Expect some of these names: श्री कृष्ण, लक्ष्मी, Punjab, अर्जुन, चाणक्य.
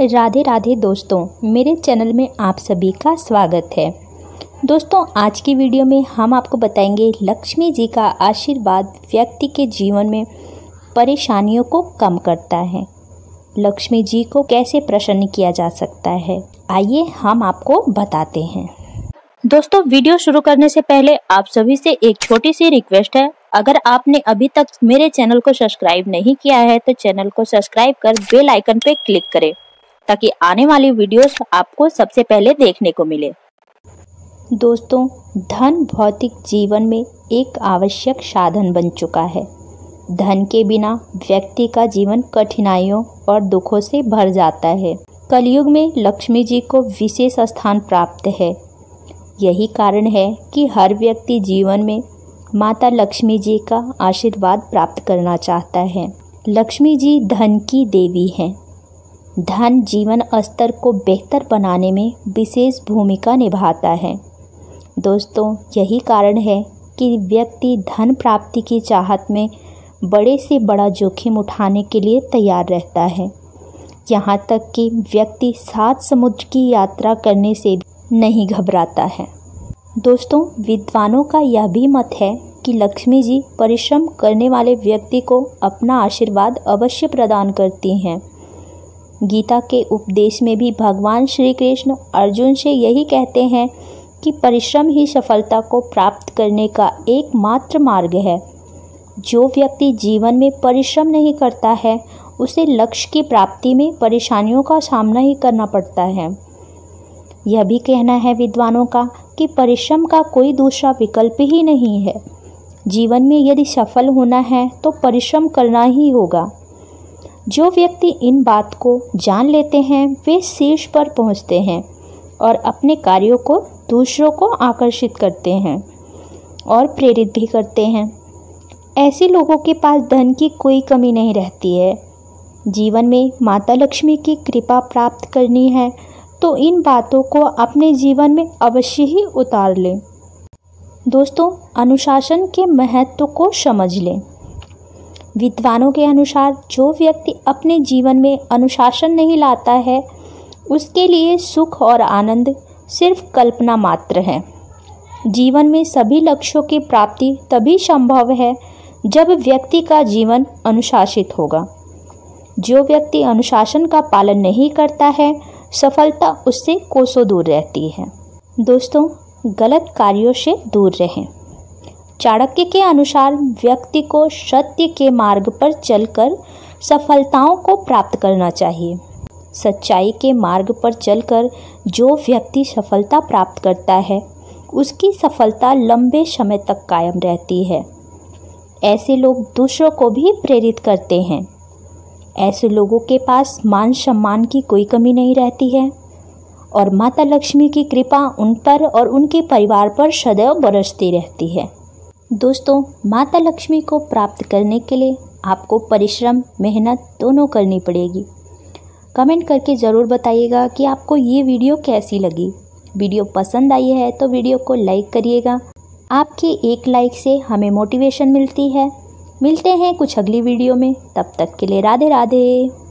राधे राधे दोस्तों, मेरे चैनल में आप सभी का स्वागत है। दोस्तों, आज की वीडियो में हम आपको बताएंगे लक्ष्मी जी का आशीर्वाद व्यक्ति के जीवन में परेशानियों को कम करता है। लक्ष्मी जी को कैसे प्रसन्न किया जा सकता है, आइए हम आपको बताते हैं। दोस्तों, वीडियो शुरू करने से पहले आप सभी से एक छोटी सी रिक्वेस्ट है। अगर आपने अभी तक मेरे चैनल को सब्सक्राइब नहीं किया है तो चैनल को सब्सक्राइब कर बेल आइकन पे क्लिक करें ताकि आने वाली वीडियोस आपको सबसे पहले देखने को मिले। दोस्तों, धन भौतिक जीवन में एक आवश्यक साधन बन चुका है। धन के बिना व्यक्ति का जीवन कठिनाइयों और दुखों से भर जाता है। कलयुग में लक्ष्मी जी को विशेष स्थान प्राप्त है। यही कारण है कि हर व्यक्ति जीवन में माता लक्ष्मी जी का आशीर्वाद प्राप्त करना चाहता है। लक्ष्मी जी धन की देवी हैं। धन जीवन स्तर को बेहतर बनाने में विशेष भूमिका निभाता है। दोस्तों, यही कारण है कि व्यक्ति धन प्राप्ति की चाहत में बड़े से बड़ा जोखिम उठाने के लिए तैयार रहता है। यहाँ तक कि व्यक्ति 7 समुद्र की यात्रा करने से नहीं घबराता है। दोस्तों, विद्वानों का यह भी मत है कि लक्ष्मी जी परिश्रम करने वाले व्यक्ति को अपना आशीर्वाद अवश्य प्रदान करती हैं। गीता के उपदेश में भी भगवान श्री कृष्ण अर्जुन से यही कहते हैं कि परिश्रम ही सफलता को प्राप्त करने का एकमात्र मार्ग है। जो व्यक्ति जीवन में परिश्रम नहीं करता है उसे लक्ष्य की प्राप्ति में परेशानियों का सामना ही करना पड़ता है। यह भी कहना है विद्वानों का कि परिश्रम का कोई दूसरा विकल्प ही नहीं है। जीवन में यदि सफल होना है तो परिश्रम करना ही होगा। जो व्यक्ति इन बात को जान लेते हैं वे शीर्ष पर पहुंचते हैं और अपने कार्यों को दूसरों को आकर्षित करते हैं और प्रेरित भी करते हैं। ऐसे लोगों के पास धन की कोई कमी नहीं रहती है। जीवन में माता लक्ष्मी की कृपा प्राप्त करनी है तो इन बातों को अपने जीवन में अवश्य ही उतार लें। दोस्तों, अनुशासन के महत्व को समझ लें। विद्वानों के अनुसार जो व्यक्ति अपने जीवन में अनुशासन नहीं लाता है उसके लिए सुख और आनंद सिर्फ कल्पना मात्र है। जीवन में सभी लक्ष्यों की प्राप्ति तभी संभव है जब व्यक्ति का जीवन अनुशासित होगा। जो व्यक्ति अनुशासन का पालन नहीं करता है सफलता उससे कोसों दूर रहती है। दोस्तों, गलत कार्यों से दूर रहें। चाणक्य के अनुसार व्यक्ति को सत्य के मार्ग पर चलकर सफलताओं को प्राप्त करना चाहिए। सच्चाई के मार्ग पर चलकर जो व्यक्ति सफलता प्राप्त करता है उसकी सफलता लंबे समय तक कायम रहती है। ऐसे लोग दूसरों को भी प्रेरित करते हैं। ऐसे लोगों के पास मान सम्मान की कोई कमी नहीं रहती है और माता लक्ष्मी की कृपा उन पर और उनके परिवार पर सदैव बरसती रहती है। दोस्तों, माता लक्ष्मी को प्राप्त करने के लिए आपको परिश्रम मेहनत दोनों करनी पड़ेगी। कमेंट करके ज़रूर बताइएगा कि आपको ये वीडियो कैसी लगी। वीडियो पसंद आई है तो वीडियो को लाइक करिएगा। आपके एक लाइक से हमें मोटिवेशन मिलती है। मिलते हैं कुछ अगली वीडियो में, तब तक के लिए राधे राधे।